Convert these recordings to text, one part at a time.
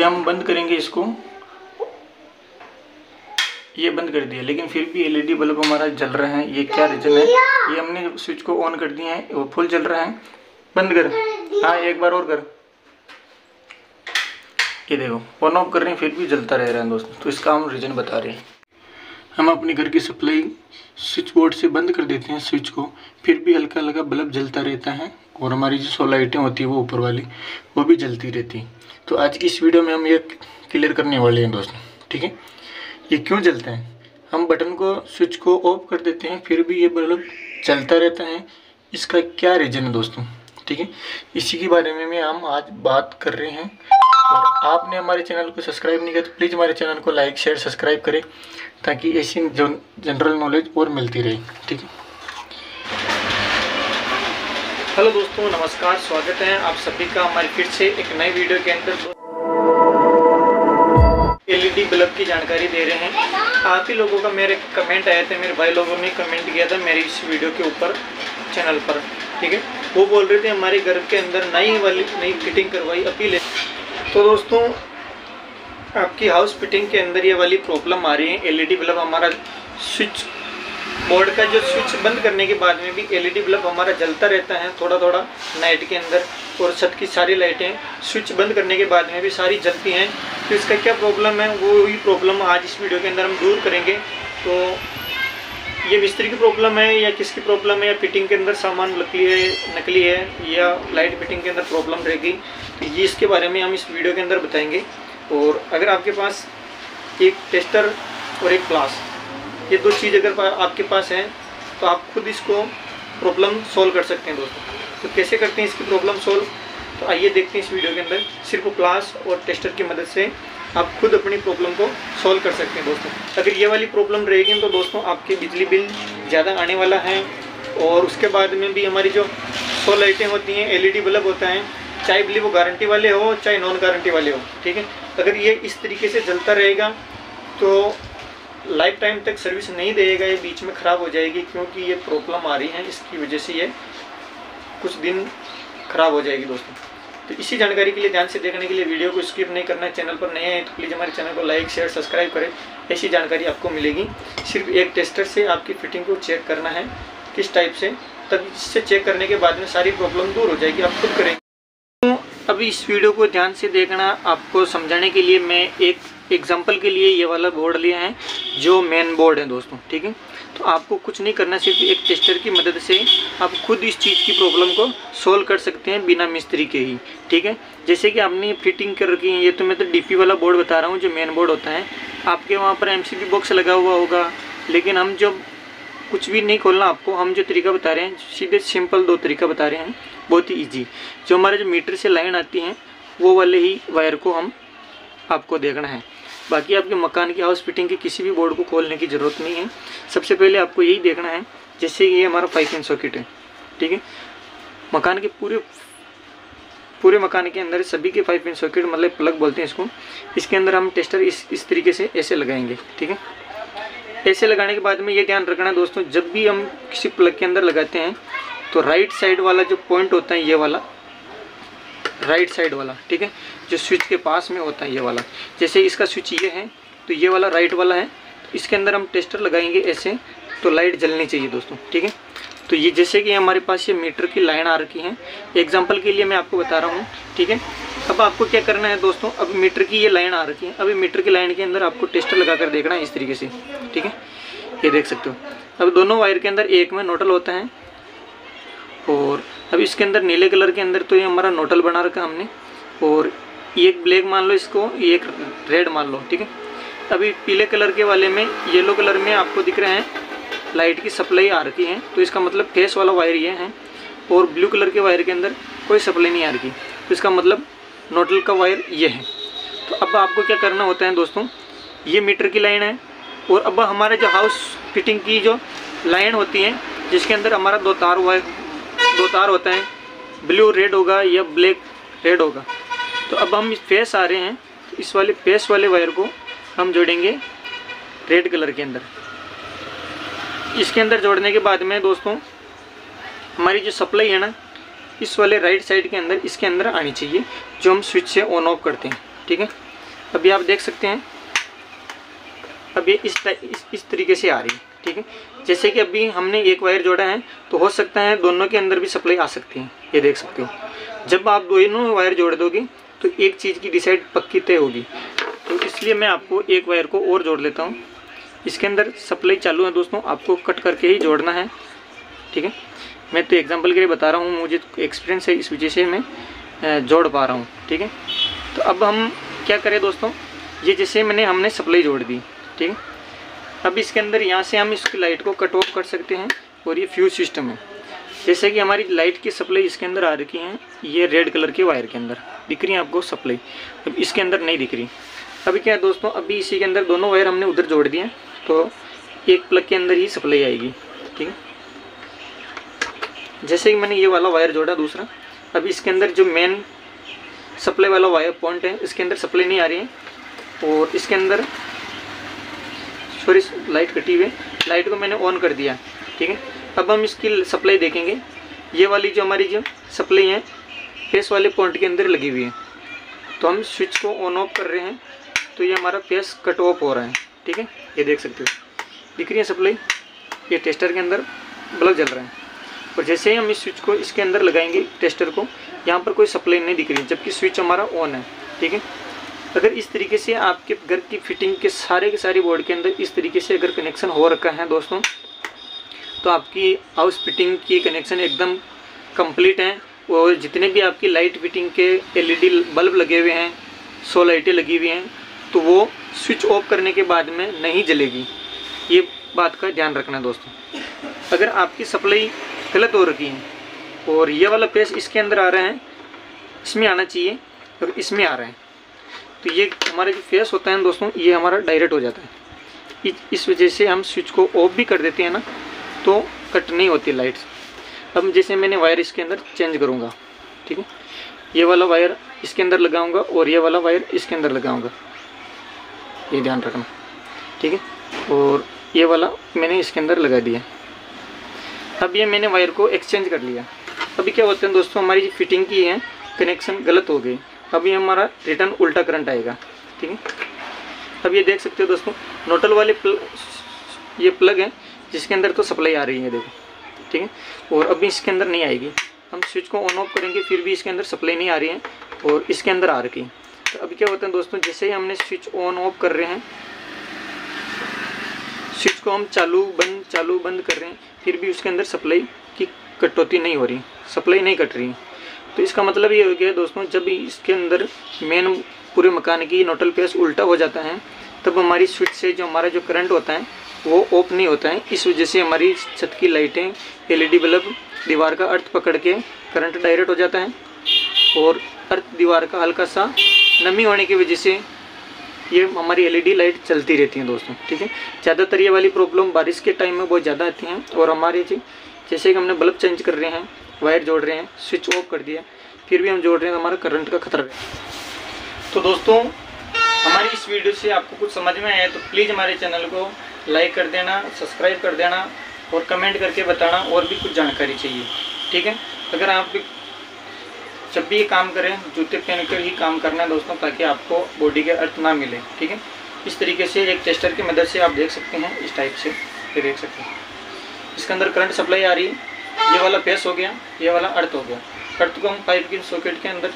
ये हम बंद करेंगे इसको, ये बंद कर दिया, लेकिन फिर भी एलईडी बल्ब हमारा जल रहा है। ये क्या रीजन है? ये हमने स्विच को ऑन कर दिया है, वो फुल जल रहा है। बंद कर, हाँ एक बार और कर। ये देखो ऑन ऑफ कर रहे हैं फिर भी जलता रह रहा है दोस्तों। तो इसका हम रीजन बता रहे हैं। हम अपने घर की सप्लाई स्विच बोर्ड से बंद कर देते हैं स्विच को, फिर भी हल्का हल्का बल्ब जलता रहता है और हमारी जो सो लाइटें होती है वो ऊपर वाली वो भी जलती रहती है। तो आज की इस वीडियो में हम ये क्लियर करने वाले हैं दोस्तों, ठीक है। ये क्यों जलता है? हम बटन को स्विच को ऑफ कर देते हैं फिर भी ये बल्ब जलता रहता है, इसका क्या रीजन है दोस्तों, ठीक है। इसी के बारे में हम आज बात कर रहे हैं। और आपने हमारे चैनल को सब्सक्राइब नहीं किया तो प्लीज़ हमारे चैनल को लाइक शेयर सब्सक्राइब करें ताकि ऐसी जनरल नॉलेज और मिलती रहे, ठीक है। हेलो दोस्तों, नमस्कार, स्वागत है आप सभी का हमारे फिर से एक नई वीडियो के अंदर। एलईडी बल्ब की जानकारी दे रहे हैं। आप ही लोगों का मेरे कमेंट आए थे, मेरे भाई लोगों ने कमेंट किया था मेरी इस वीडियो के ऊपर चैनल पर, ठीक है। वो बोल रहे थे हमारे घर के अंदर नई वाली नई फिटिंग करवाई, अपील है। तो दोस्तों आपकी हाउस फिटिंग के अंदर ये वाली प्रॉब्लम आ रही है। एलईडी बल्ब हमारा स्विच बोर्ड का जो स्विच बंद करने के बाद में भी एलईडी बल्ब हमारा जलता रहता है थोड़ा थोड़ा नाइट के अंदर, और छत की सारी लाइटें स्विच बंद करने के बाद में भी सारी जलती हैं। तो इसका क्या प्रॉब्लम है, वो ही प्रॉब्लम आज इस वीडियो के अंदर हम दूर करेंगे। तो ये मिस्त्री की प्रॉब्लम है या किसकी प्रॉब्लम है, या फिटिंग के अंदर सामान नकली है या लाइट फिटिंग के अंदर प्रॉब्लम रहेगी, तो ये इसके बारे में हम इस वीडियो के अंदर बताएंगे। और अगर आपके पास एक टेस्टर और एक प्लास, ये दो चीज़ अगर आपके पास हैं तो आप खुद इसको प्रॉब्लम सॉल्व कर सकते हैं दोस्तों। तो कैसे करते हैं इसकी प्रॉब्लम सॉल्व, तो आइए देखते हैं इस वीडियो के अंदर। सिर्फ प्लास और टेस्टर की मदद से आप खुद अपनी प्रॉब्लम को सॉल्व कर सकते हैं दोस्तों। अगर ये वाली प्रॉब्लम रहेगी तो दोस्तों आपके बिजली बिल ज़्यादा आने वाला है, और उसके बाद में भी हमारी जो सो लाइटें होती हैं, एलईडी बल्ब होता है, चाहे बिजली वो गारंटी वाले हो चाहे नॉन गारंटी वाले हो, ठीक है। अगर ये इस तरीके से जलता रहेगा तो लाइफ टाइम तक सर्विस नहीं देगा, ये बीच में ख़राब हो जाएगी। क्योंकि ये प्रॉब्लम आ रही है इसकी वजह से ये कुछ दिन ख़राब हो जाएगी दोस्तों। तो इसी जानकारी के लिए ध्यान से देखने के लिए वीडियो को स्किप नहीं करना है। चैनल पर नए हैं तो प्लीज़ हमारे चैनल को लाइक शेयर सब्सक्राइब करें, ऐसी जानकारी आपको मिलेगी। सिर्फ एक टेस्टर से आपकी फिटिंग को चेक करना है किस टाइप से, तब इससे चेक करने के बाद में सारी प्रॉब्लम दूर हो जाएगी, आप खुद करेंगे। तो अभी इस वीडियो को ध्यान से देखना। आपको समझाने के लिए मैं एक एग्जाम्पल के लिए ये वाला बोर्ड लिया है जो मेन बोर्ड है दोस्तों, ठीक है। तो आपको कुछ नहीं करना, सिर्फ एक टेस्टर की मदद से आप खुद इस चीज़ की प्रॉब्लम को सोल्व कर सकते हैं बिना मिस्त्री के ही, ठीक है। जैसे कि आपने फिटिंग कर रखी है, ये तो मैं तो डीपी वाला बोर्ड बता रहा हूँ जो मेन बोर्ड होता है। आपके वहाँ पर एमसीबी बॉक्स लगा हुआ होगा, लेकिन हम जो कुछ भी नहीं खोलना आपको, हम जो तरीका बता रहे हैं सीधे सिंपल दो तरीका बता रहे हैं, बहुत ही ईजी। जो हमारे जो मीटर से लाइन आती है वो वाले ही वायर को हम आपको देखना है। बाकी आपके मकान की हाउस फिटिंग के किसी भी बोर्ड को खोलने की ज़रूरत नहीं है। सबसे पहले आपको यही देखना है, जैसे ये हमारा 5 pin सॉकेट है, ठीक है। मकान के पूरे मकान के अंदर सभी के 5 pin सॉकेट, मतलब प्लग बोलते हैं इसको, इसके अंदर हम टेस्टर इस तरीके से ऐसे लगाएंगे, ठीक है। ऐसे लगाने के बाद में ये ध्यान रखना दोस्तों, जब भी हम किसी प्लग के अंदर लगाते हैं तो राइट साइड वाला जो पॉइंट होता है, ये वाला राइट साइड वाला, ठीक है, जो स्विच के पास में होता है ये वाला। जैसे इसका स्विच ये है तो ये वाला राइट वाला है, तो इसके अंदर हम टेस्टर लगाएंगे ऐसे, तो लाइट जलनी चाहिए दोस्तों, ठीक है। तो ये जैसे कि हमारे पास ये मीटर की लाइन आ रखी है, एग्जांपल के लिए मैं आपको बता रहा हूँ, ठीक है। अब आपको क्या करना है दोस्तों, अब मीटर की ये लाइन आ रखी है, अभी मीटर की लाइन के अंदर आपको टेस्टर लगा कर देखना है इस तरीके से, ठीक है। ये देख सकते हो, अब दोनों वायर के अंदर एक में नोटल होता है, और अब इसके अंदर नीले कलर के अंदर तो ये हमारा नोटल बना रखा हमने, और ये एक ब्लैक मान लो इसको, ये एक रेड मान लो, ठीक है। अभी पीले कलर के वाले में येलो कलर में आपको दिख रहे हैं लाइट की सप्लाई आ रखी है, तो इसका मतलब फेस वाला वायर ये है, और ब्लू कलर के वायर के अंदर कोई सप्लाई नहीं आ रखी, तो इसका मतलब नोटल का वायर ये है। तो अब आपको क्या करना होता है दोस्तों, ये मीटर की लाइन है, और अब हमारे जो हाउस फिटिंग की जो लाइन होती है जिसके अंदर हमारा दो तार होता है, ब्लू रेड होगा या ब्लैक रेड होगा। तो अब हम फेस आ रहे हैं, तो इस वाले फेस वाले वायर को हम जोड़ेंगे रेड कलर के अंदर। इसके अंदर जोड़ने के बाद में दोस्तों हमारी जो सप्लाई है ना, इस वाले राइट साइड के अंदर इसके अंदर आनी चाहिए, जो हम स्विच से ऑन ऑफ करते हैं, ठीक है। अभी आप देख सकते हैं अभी इस तरीके से आ रही है, ठीक है। जैसे कि अभी हमने एक वायर जोड़ा है तो हो सकता है दोनों के अंदर भी सप्लाई आ सकती है, ये देख सकते हो। जब आप दोनों वायर जोड़ दोगे तो एक चीज़ की डिसाइड पक्की तय होगी, तो इसलिए मैं आपको एक वायर को और जोड़ लेता हूँ। इसके अंदर सप्लाई चालू है दोस्तों, आपको कट करके ही जोड़ना है, ठीक है। मैं तो एग्जांपल के लिए बता रहा हूँ, मुझे एक्सपीरियंस है इस वजह से मैं जोड़ पा रहा हूँ, ठीक है। तो अब हम क्या करें दोस्तों, ये जैसे हमने सप्लाई जोड़ दी, ठीक है। अब इसके अंदर यहाँ से हम इसकी लाइट को कट ऑफ कर सकते हैं और ये फ्यूज सिस्टम है। जैसे कि हमारी लाइट की सप्लाई इसके अंदर आ रखी है, ये रेड कलर के वायर के अंदर दिख रही है आपको सप्लाई, अब इसके अंदर नहीं दिख रही। अभी क्या है दोस्तों, अभी इसी के अंदर दोनों वायर हमने उधर जोड़ दिए तो एक प्लग के अंदर ही सप्लाई आएगी, ठीक है। जैसे कि मैंने ये वाला वायर जोड़ा दूसरा, अभी इसके अंदर जो मेन सप्लाई वाला वायर पॉइंट है इसके अंदर सप्लाई नहीं आ रही है, और इसके अंदर सॉरी लाइट कटी हुई है, लाइट को मैंने ऑन कर दिया, ठीक है। अब हम इसकी सप्लाई देखेंगे, ये वाली जो हमारी जो सप्लाई है फेस वाले पॉइंट के अंदर लगी हुई है, तो हम स्विच को ऑन ऑफ कर रहे हैं तो ये हमारा फेस कट ऑफ हो रहा है, ठीक है। ये देख सकते हो दिख रही है सप्लाई, ये टेस्टर के अंदर बल्ब जल रहा है, और जैसे ही हम इस स्विच को इसके अंदर लगाएंगे टेस्टर को, यहाँ पर कोई सप्लाई नहीं दिख रही जबकि स्विच हमारा ऑन है, ठीक है। अगर इस तरीके से आपके घर की फिटिंग के सारे बोर्ड के अंदर इस तरीके से अगर कनेक्शन हो रखा है दोस्तों, तो आपकी हाउस फिटिंग की कनेक्शन एकदम कंप्लीट है। और जितने भी आपकी लाइट फिटिंग के एलईडी बल्ब लगे हुए हैं, 100 लाइटें लगी हुई हैं, तो वो स्विच ऑफ करने के बाद में नहीं जलेगी, ये बात का ध्यान रखना दोस्तों। अगर आपकी सप्लाई गलत हो रखी है और ये वाला फेस इसके अंदर आ रहा है, इसमें आना चाहिए और इसमें आ रहा है, तो ये हमारा जो फेस होता है दोस्तों ये हमारा डायरेक्ट हो जाता है। इस वजह से हम स्विच को ऑफ भी कर देते हैं ना, तो कट नहीं होती लाइट्स। अब जैसे मैंने वायर इसके अंदर चेंज करूँगा, ठीक है, ये वाला वायर इसके अंदर लगाऊंगा और ये वाला वायर इसके अंदर लगाऊंगा, ये ध्यान रखना, ठीक है। और ये वाला मैंने इसके अंदर लगा दिया, अब ये मैंने वायर को एक्सचेंज कर लिया। अभी क्या होता है दोस्तों, हमारी जो फिटिंग की है कनेक्शन गलत हो गई, अभी हमारा रिटर्न उल्टा करंट आएगा, ठीक है। अब ये देख सकते हो दोस्तों नोटल वाले ये प्लग है जिसके अंदर तो सप्लाई आ रही है देखो, ठीक है, और अभी इसके अंदर नहीं आएगी। हम स्विच को ऑन ऑफ करेंगे फिर भी इसके अंदर सप्लाई नहीं आ रही है और इसके अंदर आ रही है। तो अभी क्या होता है दोस्तों, जैसे ही हमने स्विच ऑन ऑफ कर रहे हैं, स्विच को हम चालू बंद कर रहे हैं, फिर भी उसके अंदर सप्लाई की कटौती नहीं हो रही, सप्लाई नहीं कट रही। तो इसका मतलब ये हो गया दोस्तों, जब इसके अंदर मेन पूरे मकान की नोटल फेस उल्टा हो जाता है तब हमारी स्विच से जो हमारा जो करंट होता है वो ऑफ नहीं होता है। इस वजह से हमारी छत की लाइटें एलईडी बल्ब दीवार का अर्थ पकड़ के करंट डायरेक्ट हो जाता है, और अर्थ दीवार का हल्का सा नमी होने की वजह से ये हमारी एलईडी लाइट चलती रहती है दोस्तों, ठीक है। ज़्यादातर ये वाली प्रॉब्लम बारिश के टाइम में बहुत ज़्यादा आती हैं। और हमारे जैसे कि हमने बल्ब चेंज कर रहे हैं, वायर जोड़ रहे हैं, स्विच ऑफ कर दिया, फिर भी हम जोड़ रहे हैं, हमारा करंट का खतरा है। तो दोस्तों हमारी इस वीडियो से आपको कुछ समझ में आया तो प्लीज़ हमारे चैनल को लाइक कर देना, सब्सक्राइब कर देना और कमेंट करके बताना और भी कुछ जानकारी चाहिए, ठीक है। अगर आप भी जब भी ये काम करें जूते पहन कर ही काम करना है दोस्तों, ताकि आपको बॉडी के अर्थ ना मिले, ठीक है। इस तरीके से एक टेस्टर की मदद से आप देख सकते हैं, इस टाइप से ये देख सकते हैं इसके अंदर करंट सप्लाई आ रही है, ये वाला फेस हो गया, ये वाला अर्थ हो गया। अर्थ को हम पाइप की सॉकेट के अंदर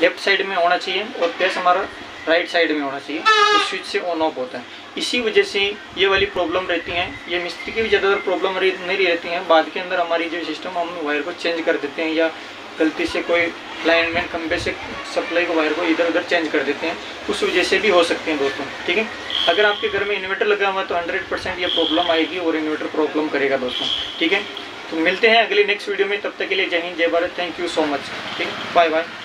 लेफ्ट साइड में होना चाहिए और फेस हमारा राइट साइड में होना चाहिए, तो स्विच से ऑन ऑफ होता है। इसी वजह से ये वाली प्रॉब्लम रहती हैं, ये मिस्त्री की भी ज़्यादातर प्रॉब्लम नहीं रहती हैं। बाद के अंदर हमारी जो सिस्टम हम वायर को चेंज कर देते हैं या गलती से कोई लाइनमैन खंबे से सप्लाई को वायर को इधर उधर चेंज कर देते हैं, उस वजह से भी हो सकते हैं दोस्तों, ठीक है। अगर आपके घर में इन्वर्टर लगा हुआ है तो 100% ये प्रॉब्लम आएगी और इन्वर्टर प्रॉब्लम करेगा दोस्तों, ठीक है। तो मिलते हैं अगले नेक्स्ट वीडियो में, तब तक के लिए जय हिंद, जय Bharat, thank you so much, ठीक है, बाय बाय।